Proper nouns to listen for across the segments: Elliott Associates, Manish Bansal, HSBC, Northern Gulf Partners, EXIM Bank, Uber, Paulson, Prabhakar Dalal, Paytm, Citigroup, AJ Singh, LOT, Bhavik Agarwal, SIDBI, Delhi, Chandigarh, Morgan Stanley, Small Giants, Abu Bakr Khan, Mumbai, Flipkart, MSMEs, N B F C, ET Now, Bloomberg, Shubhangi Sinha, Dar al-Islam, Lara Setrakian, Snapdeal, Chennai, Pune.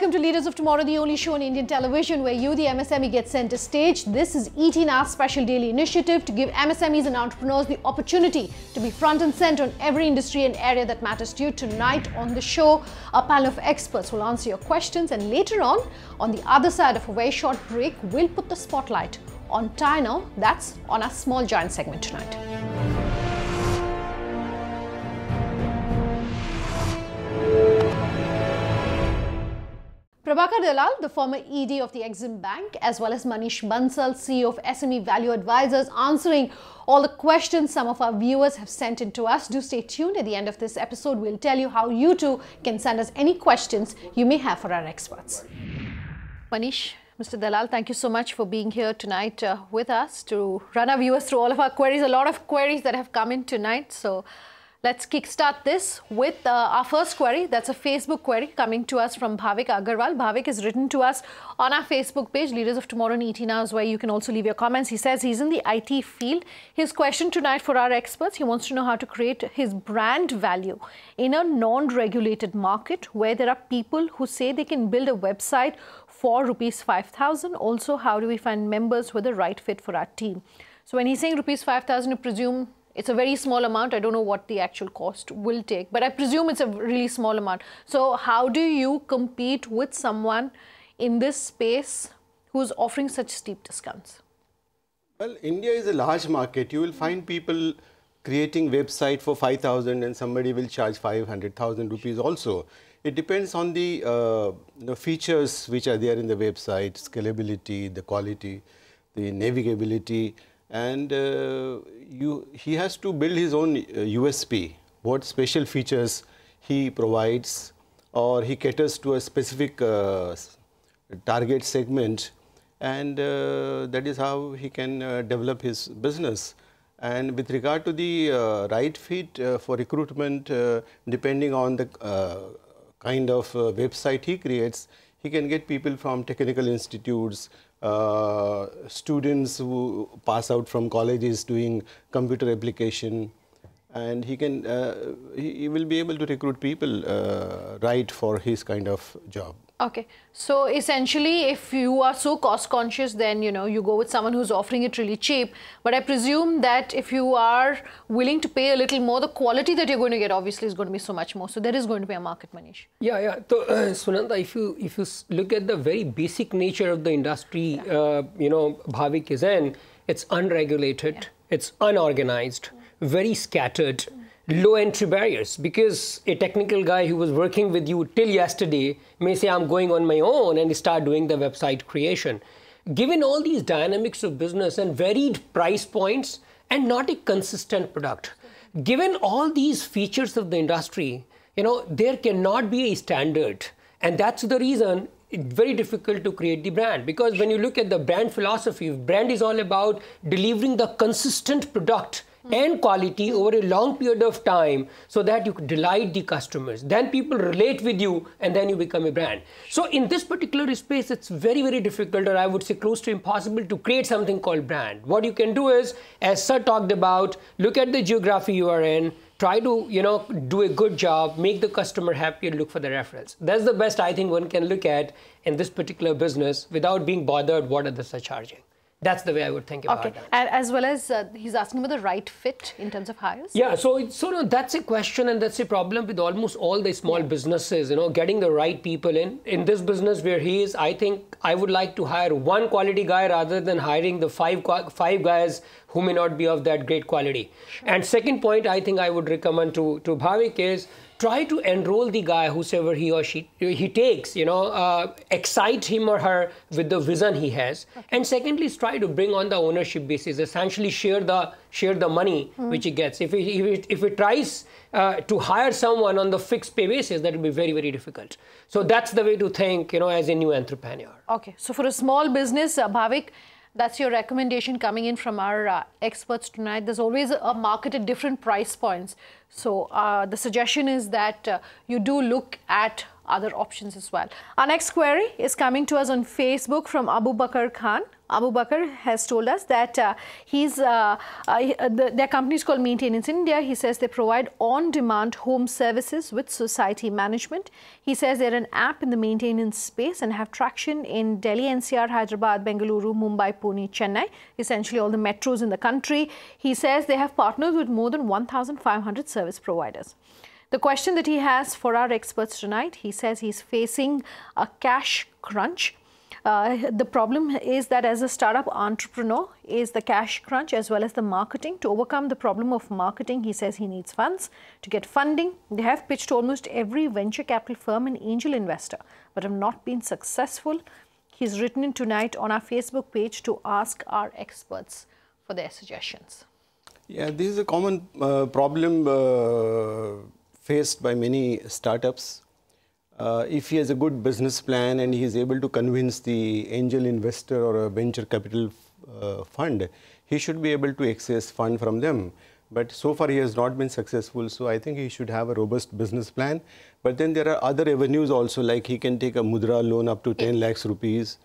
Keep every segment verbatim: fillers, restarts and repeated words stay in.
welcome to Leaders of Tomorrow, the only show on Indian television where you, the M S M E, get center stage. This is E T Now's special daily initiative to give M S M Es and entrepreneurs the opportunity to be front and center on every industry and area that matters to you. Tonight on the show, a panel of experts will answer your questions, and later on, on the other side of a very short break, we'll put the spotlight on Tynor. That's on our Small Giant segment tonight. Prabhakar Dalal, the former E D of the EXIM Bank, as well as Manish Bansal, C E O of S M E Value Advisors, answering all the questions some of our viewers have sent in to us. Do stay tuned. At the end of this episode, we'll tell you how you too can send us any questions you may have for our experts. Manish, Mister Dalal, thank you so much for being here tonight uh, with us to run our viewers through all of our queries. A lot of queries that have come in tonight. So let's kickstart this with uh, our first query. That's a Facebook query coming to us from Bhavik Agarwal. Bhavik has written to us on our Facebook page, Leaders of Tomorrow and E T Now, is where you can also leave your comments. He says he's in the I T field. His question tonight for our experts, he wants to know how to create his brand value in a non-regulated market where there are people who say they can build a website for rupees five thousand. Also, how do we find members who are the right fit for our team? So when he's saying rupees five thousand, you presume it's a very small amount. I don't know what the actual cost will take, but I presume it's a really small amount. So how do you compete with someone in this space who's offering such steep discounts? Well, India is a large market. You will find people creating website for five thousand and somebody will charge five hundred thousand rupees also. It depends on the, uh, the features which are there in the website, scalability, the quality, the navigability. And uh, you, he has to build his own uh, U S P, what special features he provides, or he caters to a specific uh, target segment, and uh, that is how he can uh, develop his business. And with regard to the uh, right fit uh, for recruitment, uh, depending on the uh, kind of uh, website he creates, he can get people from technical institutes, Uh, students who pass out from colleges doing computer application, and he can uh, he, he will be able to recruit people uh, right for his kind of job. Okay, so essentially, if you are so cost conscious, then you know you go with someone who's offering it really cheap. But I presume that if you are willing to pay a little more, the quality that you're going to get obviously is going to be so much more. So there is going to be a market, Manish. Yeah, yeah. So uh, Sunanda, if you if you look at the very basic nature of the industry, yeah. uh, you know, Bhavik is in, it's unregulated, yeah. it's unorganized, mm. very scattered, mm. low entry barriers, because a technical guy who was working with you till yesterday may say, I'm going on my own, and start doing the website creation. Given all these dynamics of business and varied price points and not a consistent product, given all these features of the industry, you know, there cannot be a standard. And that's the reason it's very difficult to create the brand, because when you look at the brand philosophy, brand is all about delivering the consistent product and quality over a long period of time so that you delight the customers. Then people relate with you and then you become a brand. So in this particular space, it's very, very difficult, or I would say close to impossible, to create something called brand. What you can do is, as Sir talked about, look at the geography you are in, try to, you know, do a good job, make the customer happy, and look for the referrals. That's the best I think one can look at in this particular business without being bothered what others are charging. That's the way I would think about it. Okay, and as well as uh, he's asking about the right fit in terms of hires. Yeah, so it's, so no, that's a question, and that's a problem with almost all the small yeah. businesses. You know, getting the right people in in this business where he is. I think I would like to hire one quality guy rather than hiring the five five guys who may not be of that great quality. Sure. And second point, I think I would recommend to to Bhavik is, try to enroll the guy, whosoever he or she he takes, you know, uh, excite him or her with the vision he has. Okay. And secondly, try to bring on the ownership basis, essentially share the share the money mm. which he gets. If he, if he, if he tries uh, to hire someone on the fixed pay basis, that will be very, very difficult. So that's the way to think, you know, as a new entrepreneur. Okay, so for a small business, uh, Bhavik, that's your recommendation coming in from our uh, experts tonight. There's always a market at different price points. So uh, the suggestion is that uh, you do look at other options as well. Our next query is coming to us on Facebook from Abu Bakr Khan. Abu Bakr has told us that uh, he's, uh, uh, the, their company is called Maintenance India. He says they provide on-demand home services with society management. He says they're an app in the maintenance space and have traction in Delhi, N C R, Hyderabad, Bengaluru, Mumbai, Pune, Chennai, essentially all the metros in the country. He says they have partnered with more than one thousand five hundred service providers. The question that he has for our experts tonight, he says he's facing a cash crunch. Uh, the problem is that as a startup entrepreneur is the cash crunch as well as the marketing. To overcome the problem of marketing, he says he needs funds. To get funding, they have pitched almost every venture capital firm and angel investor, but have not been successful. He's written in tonight on our Facebook page to ask our experts for their suggestions. Yeah, this is a common uh, problem uh, faced by many startups. Uh, if he has a good business plan and he is able to convince the angel investor or a venture capital uh, fund, he should be able to access fund from them. But so far he has not been successful, so I think he should have a robust business plan. But then there are other avenues also, like he can take a Mudra loan up to ten lakhs rupees,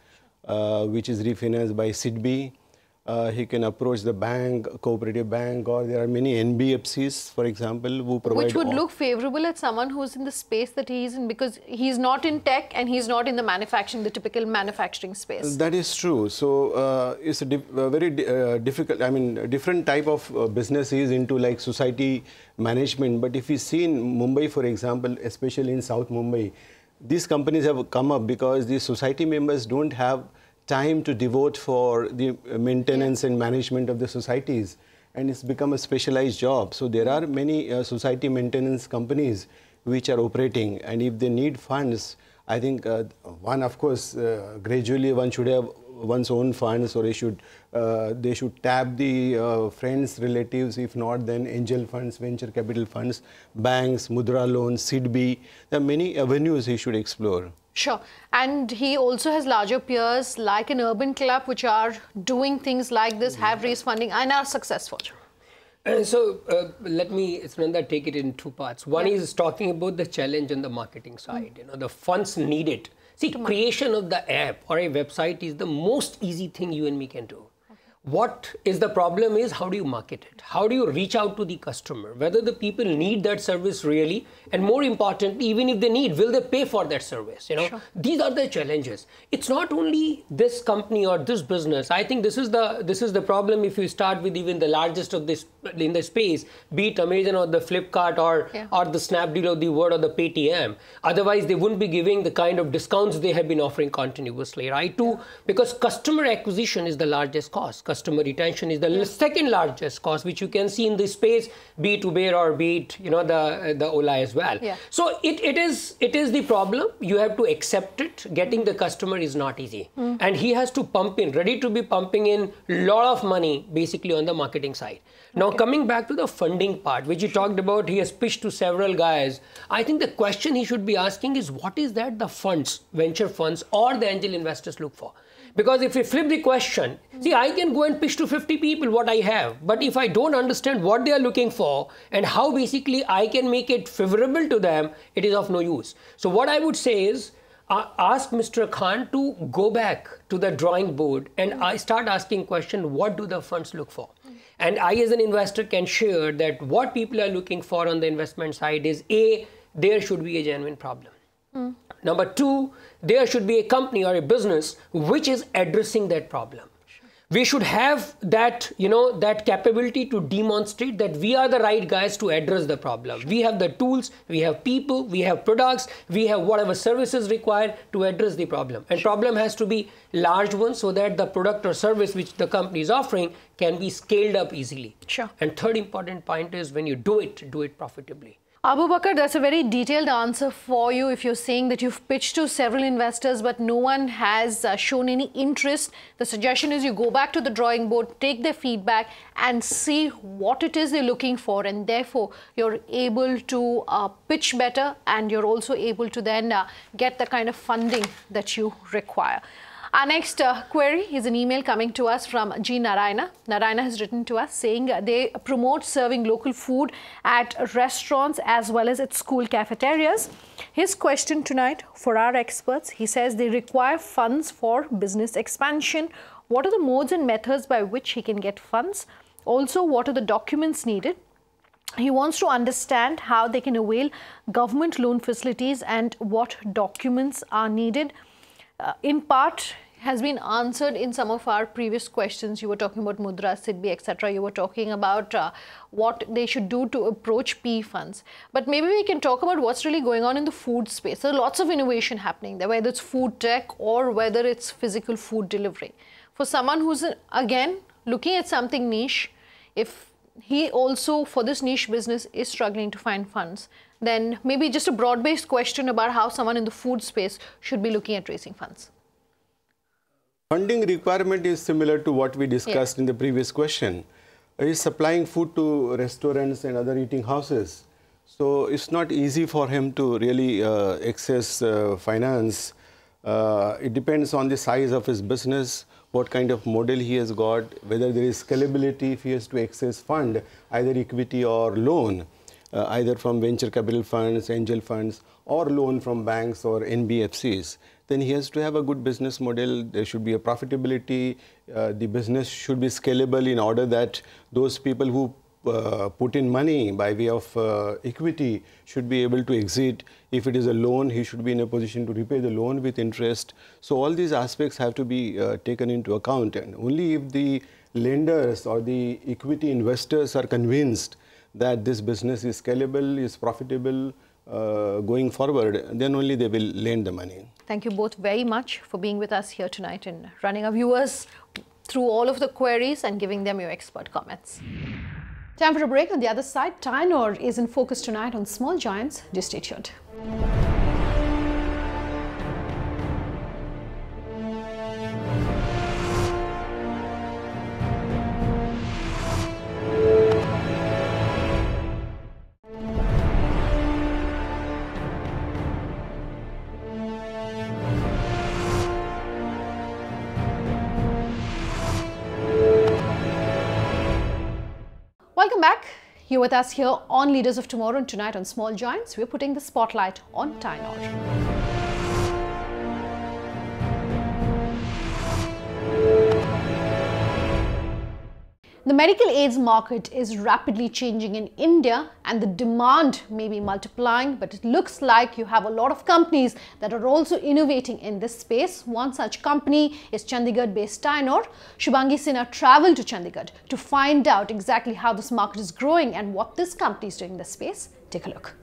uh, which is refinanced by S I D B I. Uh, he can approach the bank, cooperative bank, or there are many N B F Cs, for example, who provide... Which would look favourable at someone who's in the space that he is in, because he's not in tech and he's not in the manufacturing, the typical manufacturing space. That is true. So, uh, it's a, a very di uh, difficult, I mean, a different type of uh, business he is into, like society management. But if you see in Mumbai, for example, especially in South Mumbai, these companies have come up because the society members don't have time to devote for the maintenance yeah. and management of the societies, and it's become a specialized job. So there are many uh, society maintenance companies which are operating, and if they need funds, I think uh, one, of course, uh, gradually one should have one's own funds, or they should, uh, they should tap the uh, friends, relatives, if not then angel funds, venture capital funds, banks, Mudra loans, S I D B I. There are many avenues he should explore. Sure. And he also has larger peers like an urban club which are doing things like this, have raised funding and are successful. Uh, so uh, let me, Sunanda, take it in two parts. One yeah. is talking about the challenge on the marketing side, mm. you know, the funds needed. See, to creation market. of the app or a website is the most easy thing you and me can do. Okay. What is the problem is, how do you market it? How do you reach out to the customer? Whether the people need that service really, and more importantly, even if they need, will they pay for that service? You know, sure. these are the challenges. It's not only this company or this business. I think this is the this is the problem. If you start with even the largest of this in the space, be it Amazon or the Flipkart or yeah. or the Snapdeal or the Word or the Paytm, otherwise they wouldn't be giving the kind of discounts they have been offering continuously, right? Too, because customer acquisition is the largest cost. Customer retention is the yeah. second largest cost, which you can see in this space, be it Uber or be it, you know, the the Ola as well. Yeah. So it it is it is the problem. You have to accept it. Getting the customer is not easy, mm. and he has to pump in, ready to be pumping in a lot of money basically on the marketing side. Okay. Now coming back to the funding part, which you talked about, he has pitched to several guys. I think the question he should be asking is, what is that the funds, venture funds or the angel investors look for? Because if we flip the question, see, I can go and pitch to fifty people what I have, but if I don't understand what they are looking for and how basically I can make it favorable to them, it is of no use. So what I would say is, uh, ask Mister Khan to go back to the drawing board and I start asking question, what do the funds look for? And I as an investor can share that what people are looking for on the investment side is, A, there should be a genuine problem. Mm. Number two, there should be a company or a business which is addressing that problem. Sure. We should have that, you know, that capability to demonstrate that we are the right guys to address the problem. Sure. We have the tools, we have people, we have products, we have whatever services required to address the problem. And sure. problem has to be large one so that the product or service which the company is offering can be scaled up easily. Sure. And third important point is, when you do it, do it profitably. Abu Bakr, that's a very detailed answer for you. If you're saying that you've pitched to several investors but no one has uh, shown any interest, the suggestion is you go back to the drawing board, take their feedback and see what it is they're looking for, and therefore you're able to uh, pitch better and you're also able to then uh, get the kind of funding that you require. Our next uh, query is an email coming to us from G. Narayana. Narayana has written to us saying they promote serving local food at restaurants as well as at school cafeterias. His question tonight for our experts, he says they require funds for business expansion. What are the modes and methods by which he can get funds? Also, what are the documents needed? He wants to understand how they can avail government loan facilities and what documents are needed. Uh, in part, has been answered in some of our previous questions. You were talking about Mudra, S I D B I, et cetera. You were talking about uh, what they should do to approach P E funds. But maybe we can talk about what's really going on in the food space. There are lots of innovation happening there, whether it's food tech or whether it's physical food delivery. For someone who's, again, looking at something niche, if he also, for this niche business, is struggling to find funds, then maybe just a broad-based question about how someone in the food space should be looking at raising funds. Funding requirement is similar to what we discussed yeah. in the previous question. He's supplying food to restaurants and other eating houses. So it's not easy for him to really uh, access uh, finance. Uh, it depends on the size of his business, what kind of model he has got, whether there is scalability if he has to access fund, either equity or loan, uh, either from venture capital funds, angel funds, or loan from banks or N B F Cs. Then he has to have a good business model. There should be a profitability. Uh, the business should be scalable in order that those people who uh, put in money by way of uh, equity should be able to exit. If it is a loan, he should be in a position to repay the loan with interest. So all these aspects have to be uh, taken into account. And only if the lenders or the equity investors are convinced that this business is scalable, is profitable, Uh, going forward, then only they will lend the money. Thank you both very much for being with us here tonight and running our viewers through all of the queries and giving them your expert comments. Time for a break. On the other side, Tynor is in focus tonight on small giants. Do stay tuned. You're with us here on Leaders of Tomorrow, and tonight on Small Giants, we're putting the spotlight on Tynor. The medical aids market is rapidly changing in India, and the demand may be multiplying, but it looks like you have a lot of companies that are also innovating in this space. One such company is Chandigarh-based Tynor. Shubhangi Sinha travelled to Chandigarh to find out exactly how this market is growing and what this company is doing in this space. Take a look.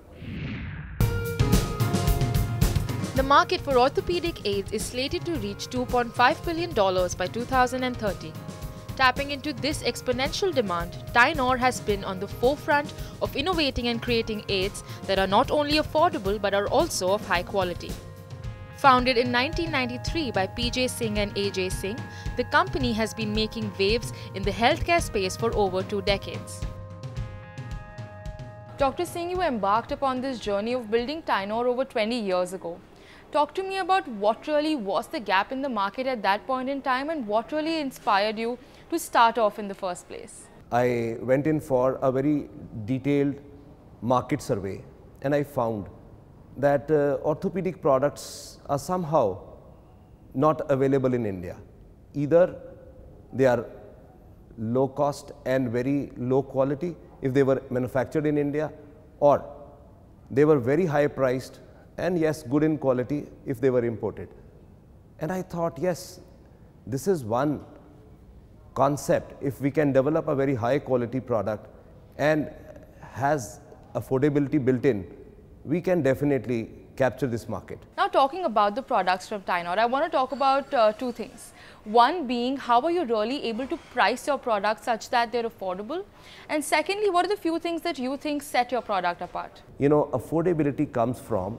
The market for orthopedic aids is slated to reach two point five billion dollars by two thousand thirty. Tapping into this exponential demand, Tynor has been on the forefront of innovating and creating aids that are not only affordable but are also of high quality. Founded in nineteen ninety-three by P J Singh and A J Singh, the company has been making waves in the healthcare space for over two decades. Doctor Singh, you embarked upon this journey of building Tynor over twenty years ago. Talk to me about what really was the gap in the market at that point in time and what really inspired you to start off in the first place. I went in for a very detailed market survey and I found that uh, orthopedic products are somehow not available in India. Either they are low cost and very low quality if they were manufactured in India, or they were very high priced and yes, good in quality if they were imported. And I thought, yes, this is one concept. If we can develop a very high quality product and has affordability built in, we can definitely capture this market. Now, talking about the products from Tynor, I want to talk about uh, two things. One being, how are you really able to price your products such that they're affordable? And secondly, what are the few things that you think set your product apart? You know, affordability comes from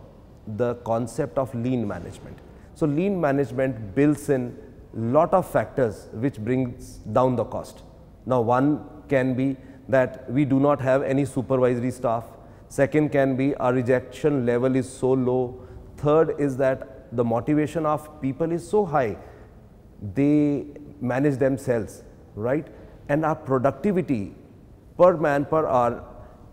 the concept of lean management. So lean management builds in lot of factors which brings down the cost. Now one can be that we do not have any supervisory staff. Second can be our rejection level is so low. Third is that the motivation of people is so high they manage themselves, right? And our productivity per man per hour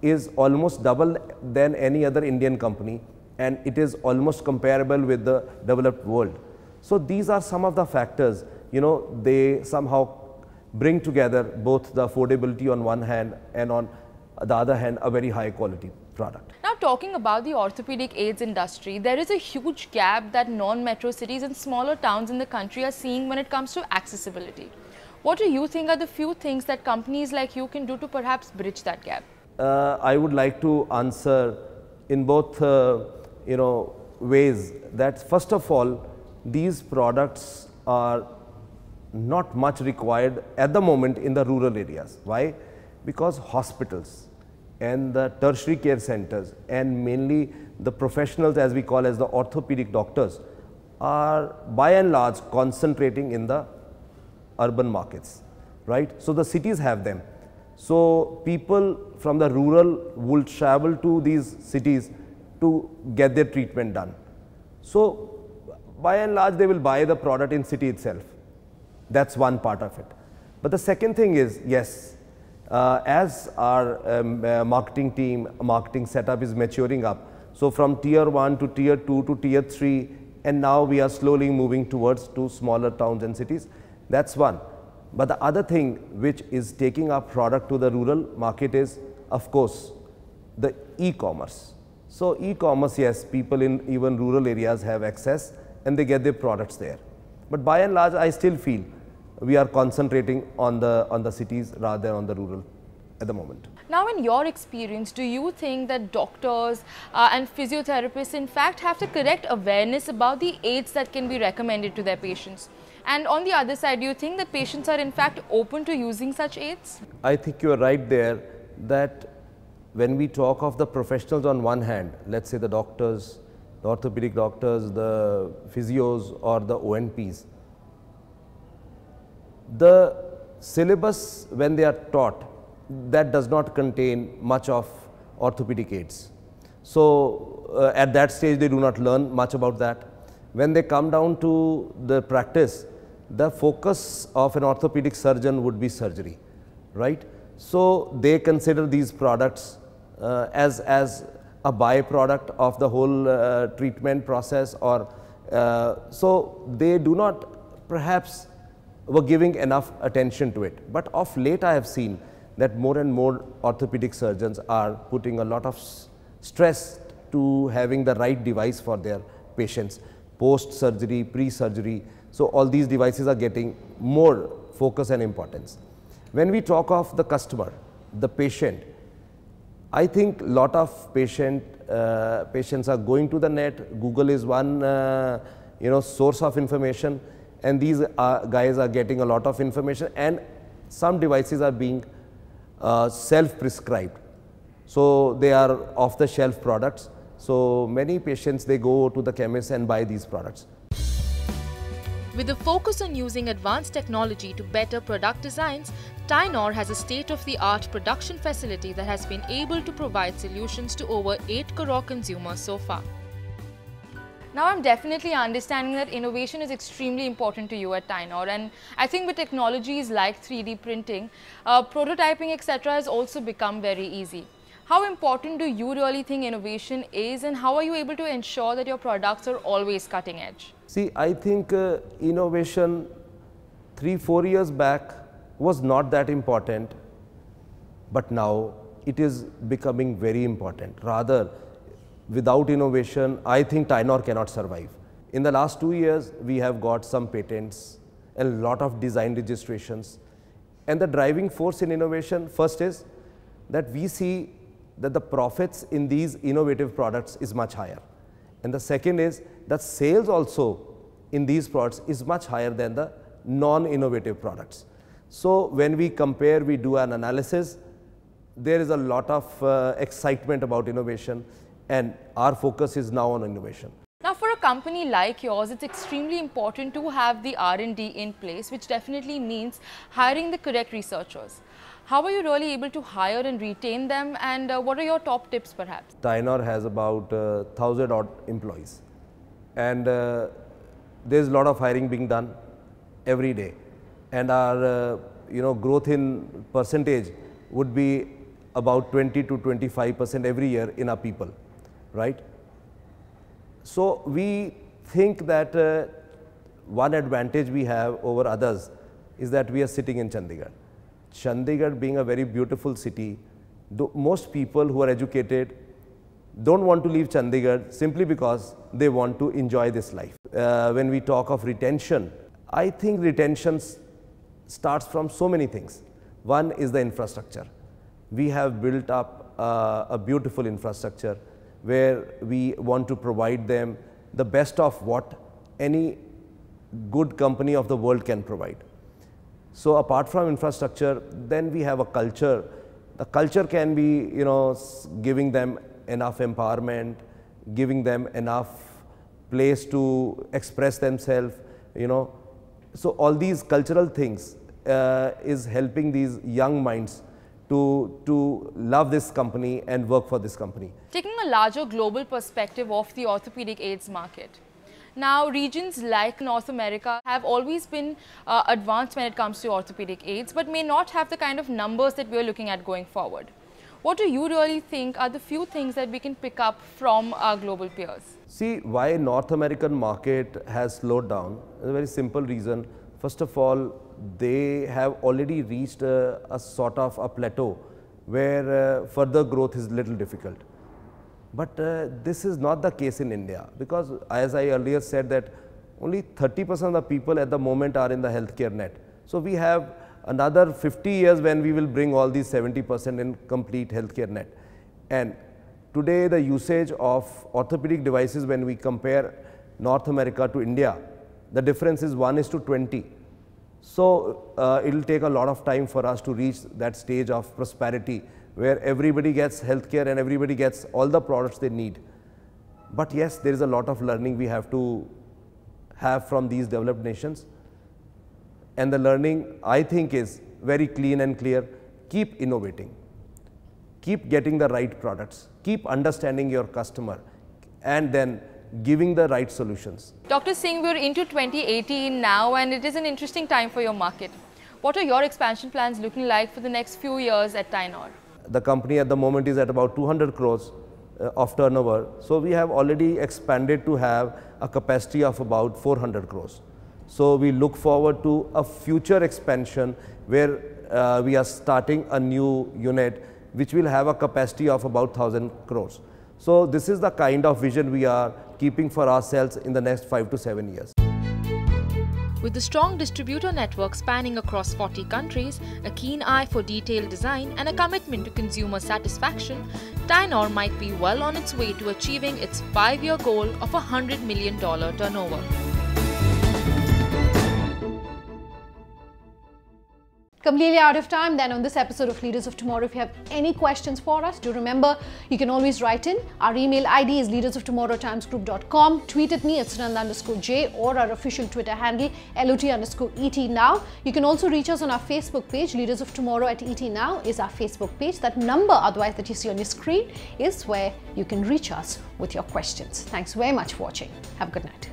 is almost double than any other Indian company, and it is almost comparable with the developed world. So these are some of the factors, you know, they somehow bring together both the affordability on one hand and on the other hand a very high quality product. Now talking about the orthopedic aids industry, there is a huge gap that non-metro cities and smaller towns in the country are seeing when it comes to accessibility. What do you think are the few things that companies like you can do to perhaps bridge that gap? Uh, I would like to answer in both uh, you know, ways that first of all, these products are not much required at the moment in the rural areas. Why? Because hospitals and the tertiary care centers and mainly the professionals, as we call as the orthopedic doctors, are by and large concentrating in the urban markets, right? So the cities have them. So people from the rural will travel to these cities to get their treatment done. So by and large they will buy the product in city itself. That's one part of it. But the second thing is, yes, uh, as our um, uh, marketing team, marketing setup is maturing up. So from tier one to tier two to tier three, and now we are slowly moving towards to smaller towns and cities. That's one. But the other thing which is taking our product to the rural market is, of course, the e-commerce. So e-commerce, yes, people in even rural areas have access and they get their products there. But by and large, I still feel we are concentrating on the on the cities rather than on the rural at the moment. Now in your experience, do you think that doctors uh, and physiotherapists in fact have the correct awareness about the aids that can be recommended to their patients? And on the other side, do you think that patients are in fact open to using such aids? I think you are right there that when we talk of the professionals on one hand, let's say the doctors, the orthopedic doctors, the physios or the O N Ps. The syllabus when they are taught, that does not contain much of orthopedic aids. So uh, at that stage they do not learn much about that. When they come down to the practice, the focus of an orthopedic surgeon would be surgery, right? So they consider these products uh, as, as a byproduct of the whole uh, treatment process, or uh, so they do not perhaps were giving enough attention to it. But of late I have seen that more and more orthopedic surgeons are putting a lot of stress to having the right device for their patients, post-surgery, pre-surgery. So all these devices are getting more focus and importance. When we talk of the customer, the patient, I think lot of patient uh, patients are going to the net. Google is one uh, you know source of information, and these uh, guys are getting a lot of information, and some devices are being uh, self-prescribed. So they are off-the-shelf products. So many patients, they go to the chemist and buy these products. With a focus on using advanced technology to better product designs, Tynor has a state-of-the-art production facility that has been able to provide solutions to over eight crore consumers so far. Now I'm definitely understanding that innovation is extremely important to you at Tynor, and I think with technologies like three D printing, uh, prototyping et cetera has also become very easy. How important do you really think innovation is, and how are you able to ensure that your products are always cutting edge? See, I think uh, innovation three, four years back was not that important, but now it is becoming very important. Rather, without innovation, I think Tynor cannot survive. In the last two years, we have got some patents, a lot of design registrations, and the driving force in innovation first is that we see that the profits in these innovative products is much higher, and the second is that sales also in these products is much higher than the non-innovative products. So when we compare, we do an analysis, there is a lot of uh, excitement about innovation, and our focus is now on innovation. Now for a company like yours, it's extremely important to have the R and D in place, which definitely means hiring the correct researchers. How are you really able to hire and retain them, and uh, what are your top tips perhaps? Tynor has about uh, one thousand odd employees, and uh, there's a lot of hiring being done. every day, and our uh, you know growth in percentage would be about twenty to twenty-five percent every year in our people, right? So we think that uh, one advantage we have over others is that we are sitting in Chandigarh. Chandigarh being a very beautiful city, most people who are educated don't want to leave Chandigarh simply because they want to enjoy this life. Uh, when we talk of retention, I think retention starts from so many things. One is the infrastructure. We have built up uh, a beautiful infrastructure where we want to provide them the best of what any good company of the world can provide. So apart from infrastructure, then we have a culture. The culture can be, you know, giving them enough empowerment, giving them enough place to express themselves, you know. So all these cultural things uh, is helping these young minds To, to love this company and work for this company. Taking a larger global perspective of the orthopedic aids market. Now, regions like North America have always been uh, advanced when it comes to orthopedic aids, but may not have the kind of numbers that we are looking at going forward. What do you really think are the few things that we can pick up from our global peers? See, why North American market has slowed down, a very simple reason. First of all, they have already reached a, a sort of a plateau where uh, further growth is little difficult. But uh, this is not the case in India, because as I earlier said that only thirty percent of the people at the moment are in the healthcare net. So we have another fifty years when we will bring all these seventy percent in complete healthcare net. And today the usage of orthopedic devices, when we compare North America to India, the difference is one is to twenty. So uh, it will take a lot of time for us to reach that stage of prosperity where everybody gets healthcare and everybody gets all the products they need. But yes, there is a lot of learning we have to have from these developed nations. And the learning, I think, is very clean and clear. Keep innovating, keep getting the right products, keep understanding your customer, and then giving the right solutions. Doctor Singh, we're into twenty eighteen now, and it is an interesting time for your market. What are your expansion plans looking like for the next few years at Tynor? The company at the moment is at about two hundred crores uh, of turnover. So we have already expanded to have a capacity of about four hundred crores. So we look forward to a future expansion where uh, we are starting a new unit which will have a capacity of about one thousand crores. So this is the kind of vision we are keeping for ourselves in the next five to seven years. With the strong distributor network spanning across forty countries, a keen eye for detailed design and a commitment to consumer satisfaction, Tynor might be well on its way to achieving its five-year goal of a one hundred million dollar turnover. Completely out of time then on this episode of Leaders of Tomorrow. If you have any questions for us, do remember you can always write in. Our email I D is leaders of tomorrow times group dot com. Tweet at me at Sunanda underscore J or our official Twitter handle L O T underscore E T Now. You can also reach us on our Facebook page. Leaders of Tomorrow at E T Now is our Facebook page. That number otherwise that you see on your screen is where you can reach us with your questions. Thanks very much for watching. Have a good night.